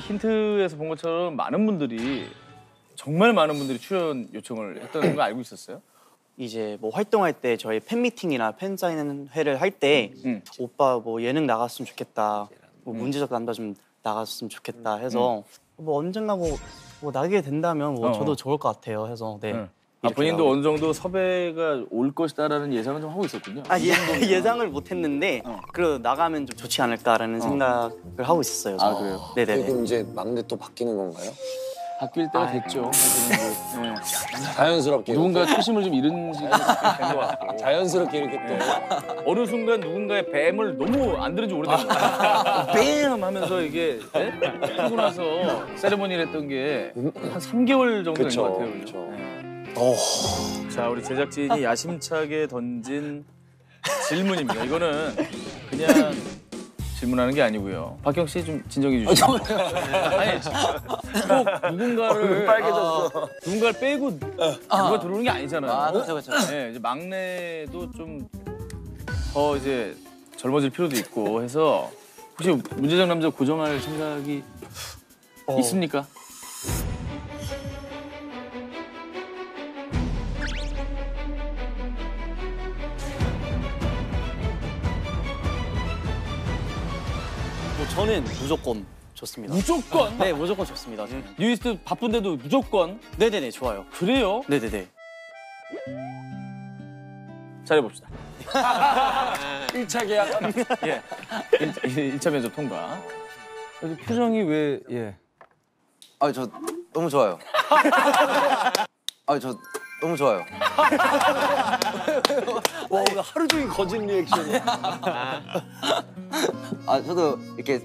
힌트에서 본 것처럼 많은 분들이 정말 많은 분들이 출연 요청을 했다는 걸 알고 있었어요? 이제 뭐 활동할 때 저희 팬미팅이나 팬사인회를 할 때 오빠 뭐 예능 나갔으면 좋겠다, 뭐 문제적 남자 좀 나갔으면 좋겠다 해서 뭐 언젠가 뭐 나게 된다면 뭐 저도 좋을 것 같아요 해서 네. 아, 본인도 나오고. 어느 정도 섭외가 올 것이다라는 예상을 좀 하고 있었군요. 아, 예상을 못 했는데 그래도 나가면 좀 좋지 않을까라는 생각을 하고 있었어요. 아, 그래요? 네네네. 그럼 이제 막내 또 바뀌는 건가요? 바뀔 때가 됐죠. 네. 자연스럽게 누군가 초심을 좀 잃은 시간이 된 것 같고 자연스럽게 이렇게 또 어느 순간 누군가의 뱀을 너무 안 들은 지 오래된 거예요. 뱀 하면서 이게 하고 나서 세레모니를 했던 게 한 3개월 정도 된 것 같아요. 그렇죠. 자, 우리 제작진이 야심차게 던진 질문입니다. 이거는 그냥 질문하는 게 아니고요. 박경 씨 좀 진정해 주시죠. 아니, 꼭 누군가를 빨개졌어. 누군가를 빼고 누가 들어오는 게 아니잖아요. 아, 그렇죠, 그렇죠. 네, 이제 막내도 좀 더 이제 젊어질 필요도 있고 해서 혹시 문제적 남자 고정할 생각이 있습니까? 저는 무조건 좋습니다. 무조건? 네, 무조건 좋습니다. 뉴이스트 바쁜데도 무조건? 네네네, 좋아요. 그래요? 네네네. 잘해봅시다. 1차 계약. 예. 1차 면접 통과. 표정이 왜, 예. 아, 저 너무 좋아요. 아, 저 너무 좋아요. 와, 오늘 하루 종일 거짓 리액션이야. 아, 저도 이렇게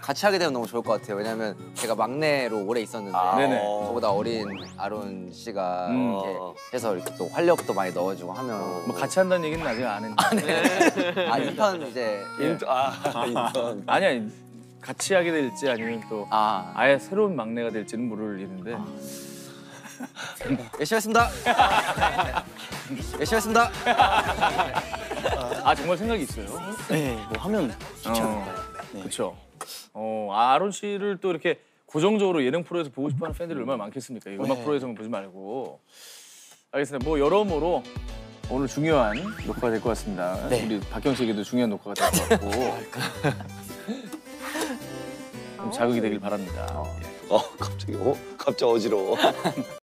같이 하게 되면 너무 좋을 것 같아요. 왜냐면 제가 막내로 오래 있었는데 저보다 어린 아론 씨가 이렇게 해서 이렇게 또 활력도 많이 넣어주고 하면 뭐 같이 한다는 얘기는 아직 안 했는데. 아, 인턴 이제. 인턴. 아니, 같이 하게 될지 아니면 또 아예 새로운 막내가 될지는 모르겠는데. 열심히 했습니다. 열심히 했습니다. 아, 정말 생각이 있어요? 네, 뭐 하면 좋지 않을까요? 네. 그렇죠. 아론 씨를 또 이렇게 고정적으로 예능 프로에서 보고 싶어하는 팬들이 얼마나 많겠습니까? 이 음악 프로에서만 보지 말고. 알겠습니다. 뭐 여러모로 오늘 중요한 녹화가 될 것 같습니다. 네. 우리 박경 씨에게도 중요한 녹화가 될 것 같고. 좀 자극이 되길 바랍니다. 갑자기 어지러워.